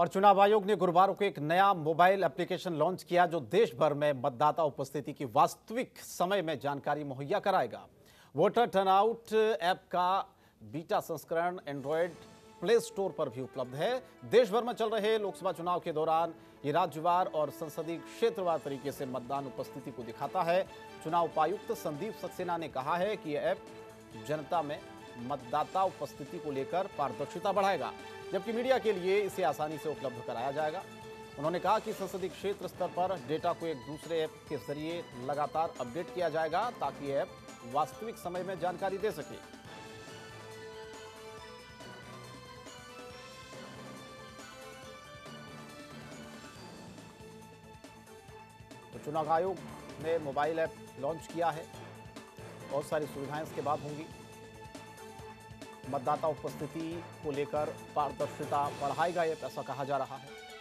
और चुनाव आयोग ने गुरुवार को एक नया मोबाइल एप्लीकेशन लॉन्च किया जो देश भर में मतदाता उपस्थिति की वास्तविक समय में जानकारी मुहैया कराएगा। वोटर टर्नआउट ऐप का बीटा संस्करण एंड्रॉयड प्ले स्टोर पर भी उपलब्ध है। देश भर में चल रहे लोकसभा चुनाव के दौरान ये राज्यवार और संसदीय क्षेत्रवार तरीके से मतदान उपस्थिति को दिखाता है। चुनाव उपायुक्त संदीप सक्सेना ने कहा है कि यह ऐप जनता में मतदाता उपस्थिति को लेकर पारदर्शिता बढ़ाएगा, जबकि मीडिया के लिए इसे आसानी से उपलब्ध कराया जाएगा। उन्होंने कहा कि संसदीय क्षेत्र स्तर पर डेटा को एक दूसरे ऐप के जरिए लगातार अपडेट किया जाएगा ताकि यह ऐप वास्तविक समय में जानकारी दे सके। तो चुनाव आयोग ने मोबाइल ऐप लॉन्च किया है, बहुत सारी सुविधाएं इसके बाद होंगी। मतदाता उपस्थिति को लेकर पारदर्शिता बढ़ाएगा, ये ऐसा कहा जा रहा है।